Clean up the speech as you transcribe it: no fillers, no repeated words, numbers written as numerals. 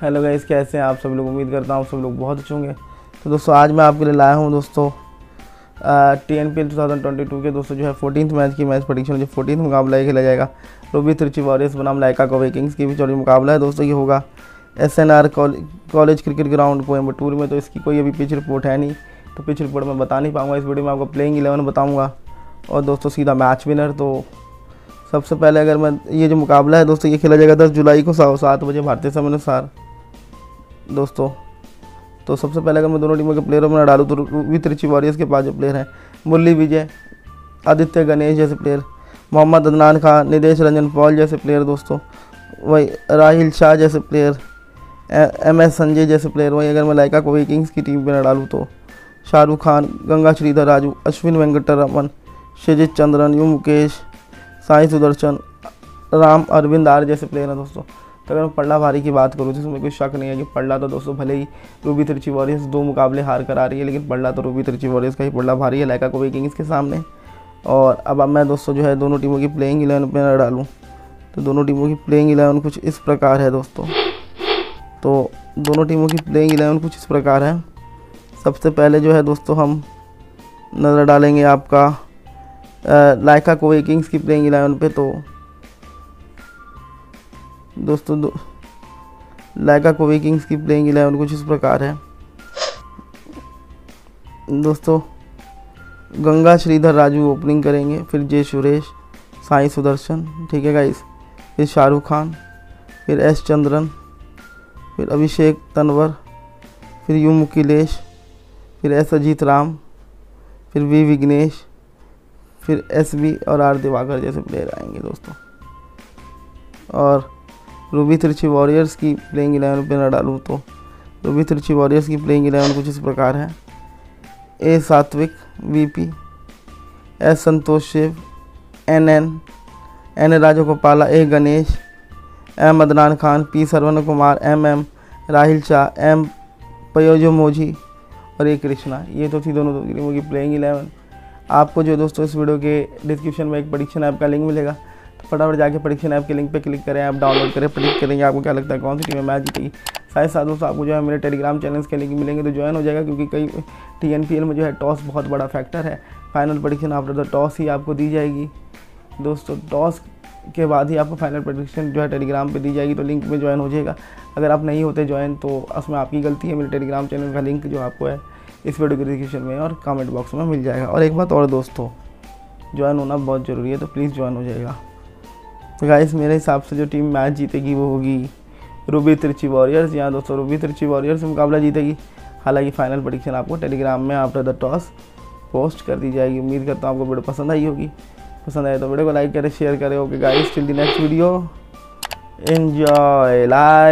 Hello guys, कैसे हैं आप सब लोग। उम्मीद करता हूँ सब लोग बहुत अच्छे होंगे। तो दोस्तों आज मैं आपके लिए लाया हूँ दोस्तों TNPL 2022 के दोस्तों जो है 14th मैच की मैच प्रेडिक्शन, जो 14th मुकाबला खेला जाएगा रूबी त्रिची वॉरियर्स बनाम लाइका कोवाई किंग्स के बीच। और ये मुकाबला है दोस्तों, ये होगा SNR college cricket ground Coimbatore में। तो इसकी कोई अभी पिच रिपोर्ट है नहीं, तो पिच रिपोर्ट मैं बता नहीं पाऊँगा। इस वीडियो में आपको प्लेइंग 11 बताऊँगा और दोस्तों सीधा मैच विनर। तो सबसे पहले अगर मैं ये जो मुकाबला है दोस्तों, ये खेला जाएगा 10 जुलाई को 7 बजे भारतीय समय अनुसार दोस्तों। तो सबसे पहले अगर मैं दोनों टीमों के प्लेयरों में डालूँ तो रूबी त्रिची वॉरियर्स के पास जो प्लेयर हैं मुरली विजय, आदित्य गणेश जैसे प्लेयर, मोहम्मद अदनान खान, निदेश रंजन पॉल जैसे प्लेयर दोस्तों, वही राहिल शाह जैसे प्लेयर, MS संजय जैसे प्लेयर। वहीं अगर मैं लाइका कोवाई किंग्स की टीम पर डालूँ तो शाहरुख खान, गंगा श्रीधर राजू, अश्विन वेंकटरमन, शिजित चंद्रन, यू मुकेश, साई सुदर्शन, राम अरविंद आर जैसे प्लेयर हैं दोस्तों। तो अगर मैं पल्ला भारी की बात करूँ जिसमें कोई शक नहीं है कि पल्ला तो दोस्तों, भले ही रूबी त्रिची वॉरियर्स 2 मुकाबले हार कर आ रही है, लेकिन पल्ला तो रूबी त्रिची वॉरियर्स का ही पल्ला भारी है लाइका कोवाई किंग्स के सामने। और अब मैं दोस्तों जो है दोनों टीमों की प्लेइंग 11 पर डालूँ तो दोनों टीमों की प्लेइंग 11 कुछ इस प्रकार है दोस्तों। तो दोनों टीमों की प्लेइंग 11 कुछ इस प्रकार है। सबसे पहले जो है दोस्तों हम नज़र डालेंगे आपका लाइका कोवाई किंग्स की प्लेइंग 11 पे। तो दोस्तों लाइका कोवाई किंग्स की प्लेइंग 11 कुछ इस प्रकार है दोस्तों। गंगा श्रीधर राजू ओपनिंग करेंगे, फिर जय सुरेश, साई सुदर्शन, ठीक है गाइस, फिर शाहरुख खान, फिर एस चंद्रन, फिर अभिषेक तनवर, फिर यू मुकिलेश, फिर एस अजीत राम, फिर वी विघ्नेश, फिर SB और R दिवाकर जैसे प्लेयर आएंगे दोस्तों। और रूबी त्रिची वॉरियर्स की प्लेइंग 11 पे ना डालूँ तो रूबी त्रिची वॉरियर्स की प्लेइंग 11 कुछ इस प्रकार है। A सात्विक VP, S Santosh Shiv, N Rajagopala, A Ganesh, M Adnan Khan, P Sarwan Kumar, MM Rahil Shah, M पयोजो मोझी और A कृष्णा। ये तो थी दोनों टीमों की प्लेइंग 11। आपको जो दोस्तों इस वीडियो के डिस्क्रिप्शन में एक प्रेडिक्शन ऐप का लिंक मिलेगा, तो फटाफट जाके प्रेडिक्शन ऐप के लिंक पे क्लिक करें, आप डाउनलोड करें, प्रेडिक्ट करेंगे आपको क्या लगता है कौन सी टीम मैच जीतेगी। साथ दोस्तों आपको जो है मेरे टेलीग्राम चैनल्स के लिंक मिलेंगे, तो ज्वाइन हो जाएगा, क्योंकि कई TNPL में जो है टॉस बहुत बड़ा फैक्टर है। Final prediction after the toss ही आपको दी जाएगी दोस्तों, टॉस के बाद ही आपको फाइनल प्रेडिक्शन जो है टेलीग्राम पे दी जाएगी। तो लिंक में ज्वाइन हो जाएगा, अगर आप नहीं होते ज्वाइन तो उसमें आपकी गलती है। मेरे टेलीग्राम चैनल का लिंक जो आपको है इस वीडियो के डिस्क्रिप्शन में और कमेंट बॉक्स में मिल जाएगा। और एक बात और दोस्तों, ज्वाइन होना बहुत ज़रूरी है, तो प्लीज़ ज्वाइन हो जाएगा। तो गाइस मेरे हिसाब से जो टीम मैच जीतेगी वो होगी रूबी त्रिची वॉरियर्स। यहाँ दोस्तों रूबी त्रिची वॉरियर्स मुकाबला जीतेगी, हालांकि फाइनल प्रेडिक्शन आपको टेलीग्राम में आफ्टर द टॉस पोस्ट कर दी जाएगी। उम्मीद करता हूँ आपको वीडियो पसंद आई होगी, पसंद आए तो वीडियो को लाइक करें, शेयर करें। Okay guys, till the next video, enjoy life.